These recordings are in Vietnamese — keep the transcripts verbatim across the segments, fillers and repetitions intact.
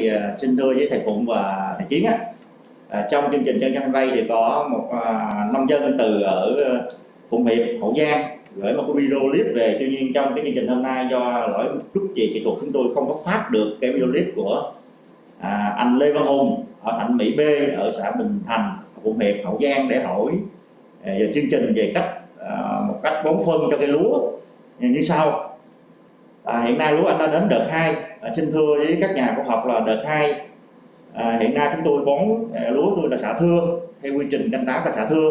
Thì xin thưa với thầy Phụng và thầy Chiến á, trong chương trình Chân Chân Vay thì có một nông dân từ ở Phụng Hiệp, Hậu Giang gửi một cái video clip về. Tuy nhiên trong cái chương trình hôm nay do lỗi chút gì kỹ thuật chúng tôi không có phát được cái video clip của à, anh Lê Văn Hùng ở Thạnh Mỹ B ở xã Bình Thành, Phụng Hiệp, Hậu Giang để hỏi về chương trình về cách à, một cách bón phân cho cây lúa như sau. À, hiện nay lúa anh đã đến đợt hai. À, xin thưa với các nhà khoa học là đợt hai à, hiện nay chúng tôi bón à, lúa tôi là xạ thưa theo quy trình canh tác là xạ thưa.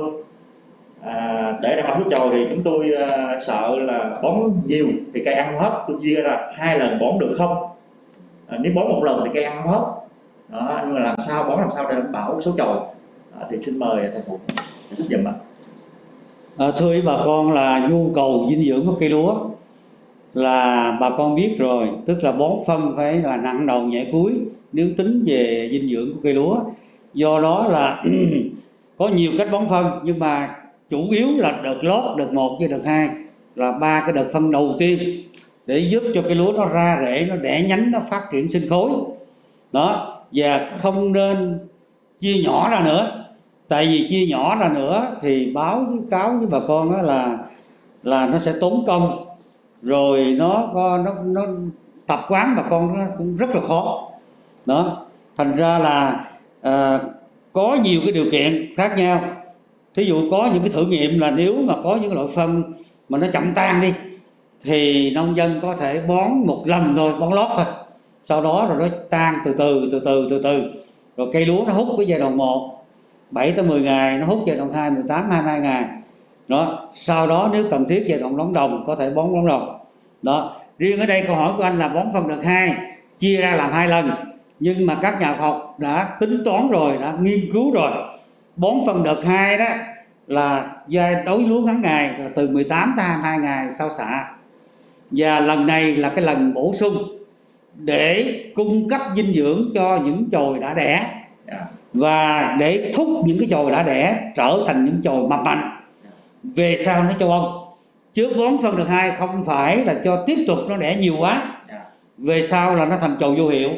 À, để đảm bảo thuốc trồi thì chúng tôi à, sợ là bón nhiều thì cây ăn hết, tôi chia ra hai lần bón được không. À, nếu bón một lần thì cây ăn hết. Đó, nhưng mà làm sao bón làm sao để đảm bảo số trồi à, thì xin mời thầy Phụng giúp giùm ạ. À, thưa ý bà con là nhu cầu dinh dưỡng của cây lúa là bà con biết rồi, tức là bón phân phải là nặng đầu nhẹ cuối nếu tính về dinh dưỡng của cây lúa. Do đó là có nhiều cách bón phân, nhưng mà chủ yếu là đợt lót, đợt một với đợt hai là ba cái đợt phân đầu tiên để giúp cho cây lúa nó ra rễ, nó đẻ nhánh, nó phát triển sinh khối đó. Và không nên chia nhỏ ra nữa, tại vì chia nhỏ ra nữa thì báo với cáo với bà con đó là là nó sẽ tốn công, rồi nó nó nó tập quán bà con nó cũng rất là khó đó. Thành ra là à, có nhiều cái điều kiện khác nhau. Thí dụ có những cái thử nghiệm là nếu mà có những loại phân mà nó chậm tan đi thì nông dân có thể bón một lần thôi, bón lót thôi, sau đó rồi nó tan từ từ từ từ từ từ rồi cây lúa nó hút cái giai đoạn một bảy tới mười ngày, nó hút giai đoạn hai mười tám hai mươi hai ngày đó. Sau đó nếu cần thiết giai đoạn đóng đồng có thể bón đóng đồng đó. Riêng ở đây câu hỏi của anh là bón phân đợt hai chia ra làm hai lần, nhưng mà các nhà khoa học đã tính toán rồi, đã nghiên cứu rồi, bón phân đợt hai đó là giai đối lúa ngắn ngày là từ mười tám tới hai mươi hai ngày sau xạ, và lần này là cái lần bổ sung để cung cấp dinh dưỡng cho những chồi đã đẻ và để thúc những cái chồi đã đẻ trở thành những chồi mầm mạnh về sau nó châu Âu. Trước bón phân đợt hai không phải là cho tiếp tục nó đẻ nhiều quá về sau là nó thành chồi vô hiệu.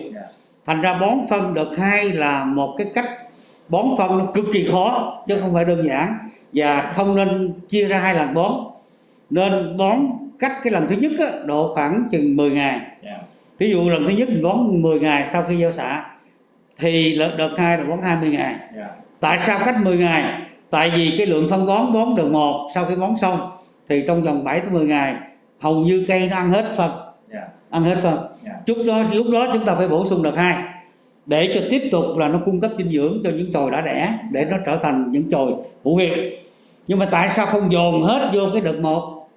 Thành ra bón phân đợt hai là một cái cách bón phân nó cực kỳ khó chứ không phải đơn giản, và không nên chia ra hai lần bón, nên bón cách cái lần thứ nhất đó, độ khoảng chừng mười ngày. Ví dụ lần thứ nhất mình bón mười ngày sau khi gieo xạ thì đợt hai là bón hai mươi ngày. Tại sao cách mười ngày? Tại vì cái lượng phân bón bón đợt một sau khi bón xong thì trong vòng bảy tới mười ngày hầu như cây nó ăn hết phân, yeah. ăn hết phân. Yeah. Lúc đó lúc đó chúng ta phải bổ sung đợt hai để cho tiếp tục là nó cung cấp dinh dưỡng cho những chồi đã đẻ để nó trở thành những chồi hữu hiệu. Nhưng mà tại sao không dồn hết vô cái đợt một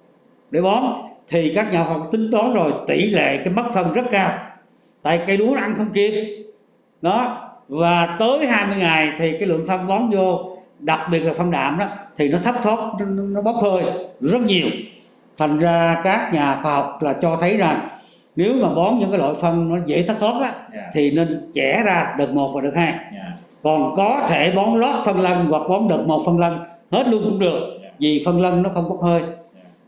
để bón? Thì các nhà khoa học tính toán rồi, tỷ lệ cái mất phân rất cao, tại cây lúa nó ăn không kịp đó. Và tới hai mươi ngày thì cái lượng phân bón vô, đặc biệt là phân đạm đó, thì nó thấp thoát, nó bốc hơi rất nhiều. Thành ra các nhà khoa học là cho thấy rằng nếu mà bón những cái loại phân nó dễ thất thoát đó, yeah. thì nên chẻ ra đợt một và đợt hai. Yeah. Còn có thể bón lót phân lân hoặc bón đợt một phân lân hết luôn cũng được, yeah. vì phân lân nó không bốc hơi. Yeah.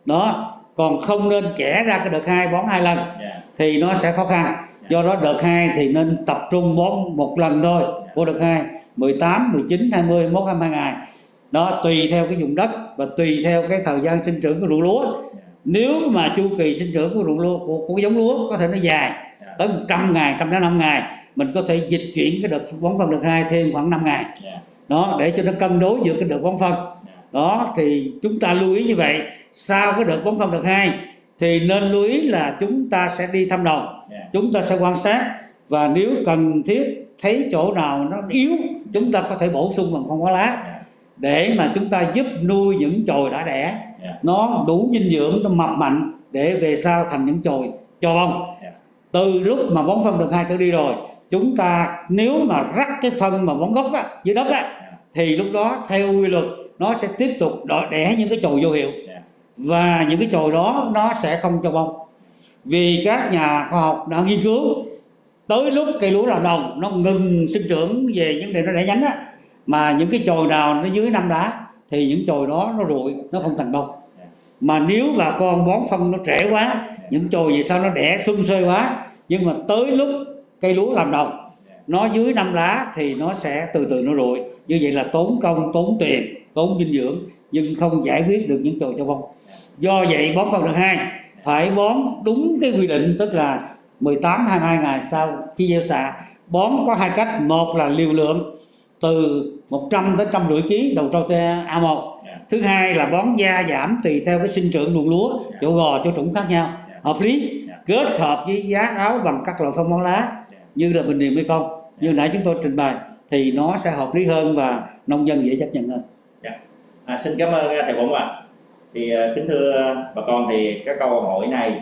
Đó, còn không nên chẻ ra cái đợt hai bón hai lần, yeah. thì nó sẽ khó khăn. Yeah. Do đó đợt hai thì nên tập trung bón một lần thôi, yeah. của đợt hai. mười tám, mười chín, hai mươi, hai mươi mốt, hai mươi hai ngày. Đó, tùy theo cái vùng đất và tùy theo cái thời gian sinh trưởng của ruộng lúa. Nếu mà chu kỳ sinh trưởng của ruộng lúa của, của giống lúa có thể nó dài tới một trăm ngày, một trăm lẻ năm ngày, mình có thể dịch chuyển cái đợt bón phân đợt hai thêm khoảng năm ngày. Đó, để cho nó cân đối giữa cái đợt bón phân. Đó, thì chúng ta lưu ý như vậy. Sau cái đợt bón phân đợt hai thì nên lưu ý là chúng ta sẽ đi thăm đồng, chúng ta sẽ quan sát, và nếu cần thiết thấy chỗ nào nó yếu chúng ta có thể bổ sung bằng phân hóa lá để mà chúng ta giúp nuôi những chồi đã đẻ nó đủ dinh dưỡng, nó mập mạnh để về sau thành những chồi cho bông. Từ lúc mà bón phân đợt hai trở đi rồi, chúng ta nếu mà rắc cái phân mà bón gốc á, dưới đất á, thì lúc đó theo quy luật nó sẽ tiếp tục đẻ những cái chồi vô hiệu, và những cái chồi đó nó sẽ không cho bông. Vì các nhà khoa học đã nghiên cứu tới lúc cây lúa làm đồng nó ngừng sinh trưởng về vấn đề nó đẻ nhánh á, mà những cái chồi nào nó dưới năm lá thì những chồi đó nó rụi, nó không thành bông. Mà nếu bà con bón phân nó trễ quá, những chồi về sau nó đẻ xum xê quá, nhưng mà tới lúc cây lúa làm đồng nó dưới năm lá thì nó sẽ từ từ nó rụi. Như vậy là tốn công, tốn tiền, tốn dinh dưỡng nhưng không giải quyết được những chồi châu bông. Do vậy bón phân đợt hai phải bón đúng cái quy định, tức là mười tám đến hai mươi hai ngày sau khi gieo xạ. Bón có hai cách, một là liều lượng từ một trăm đến một trăm năm mươi ký đầu trâu a một. Thứ hai là bón gia giảm tùy theo cái sinh trưởng ruộng lúa, chỗ gò, chỗ trũng khác nhau, hợp lý, kết hợp với giá áo bằng các loại phân bón lá như là bình điền hay không, như nãy chúng tôi trình bày thì nó sẽ hợp lý hơn và nông dân dễ chấp nhận hơn. À, xin cảm ơn thầy Phụng ạ. À. Thì kính thưa bà con, thì các câu hỏi này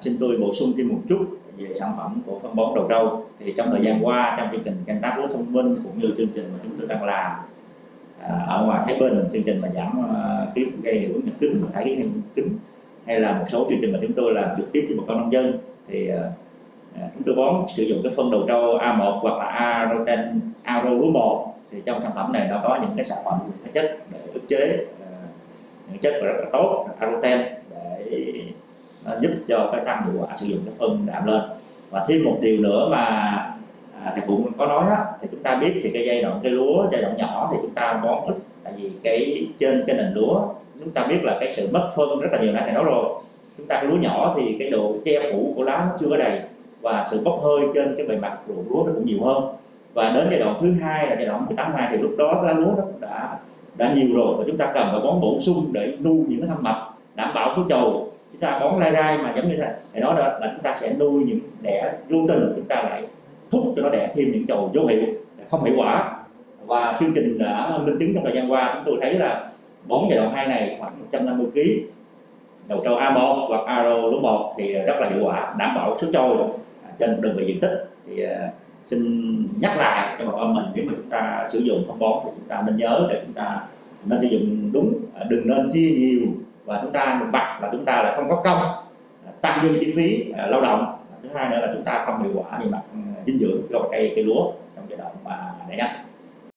xin tôi bổ sung thêm một chút về sản phẩm của phân bón đầu trâu. Thì trong thời gian qua, trong chương trình canh tác lúa thông minh cũng như chương trình mà chúng tôi đang làm ở ngoài Thái Bình, chương trình mà giảm khí gây hiệu ứng nhà kính và thải khí kính, hay là một số chương trình mà chúng tôi làm trực tiếp với bà con nông dân, thì chúng tôi bón sử dụng cái phân đầu trâu a một hoặc là Agrotain Agro một. Thì trong sản phẩm này nó có những cái sản phẩm hóa chất để ức chế những chất rất là tốt, Agrotain, để giúp cho cái tăng hiệu quả sử dụng cái phân đạm lên. Và thêm một điều nữa mà thầy cũng có nói đó, thì chúng ta biết thì cái giai đoạn cây lúa, giai đoạn nhỏ thì chúng ta bón ít, tại vì cái trên cái nền lúa chúng ta biết là cái sự mất phân rất là nhiều, nãy thầy nói rồi, chúng ta cái lúa nhỏ thì cái độ che phủ của lá nó chưa có đầy và sự bốc hơi trên cái bề mặt ruộng lúa nó cũng nhiều hơn. Và đến giai đoạn thứ hai là giai đoạn mười tám ngày thì lúc đó cái lá lúa nó cũng đã đã nhiều rồi, và chúng ta cần phải bón bổ sung để nuôi những cái thâm mập, đảm bảo số trầu. Chúng ta bón lai rai mà giống như thế này nói đó, là chúng ta sẽ nuôi những đẻ vô tình, chúng ta lại thúc cho nó đẻ thêm những chồi vô hiệu không hiệu quả. Và chương trình đã minh chứng trong thời gian qua, chúng tôi thấy là bón giai đoạn hai này khoảng một trăm năm mươi ký đầu trâu a một hoặc Agro một thì rất là hiệu quả, đảm bảo số trồi trên đơn vị diện tích. Thì xin nhắc lại cho bà con mình, nếu mà chúng ta sử dụng phân bón thì chúng ta nên nhớ để chúng ta nên sử dụng đúng, đừng nên chia nhiều, và chúng ta một mặt là chúng ta là không có công, tăng thêm chi phí lao động, thứ hai nữa là chúng ta không hiệu quả về mặt dinh dưỡng cho cây cây lúa trong giai đoạn mà đại nhất.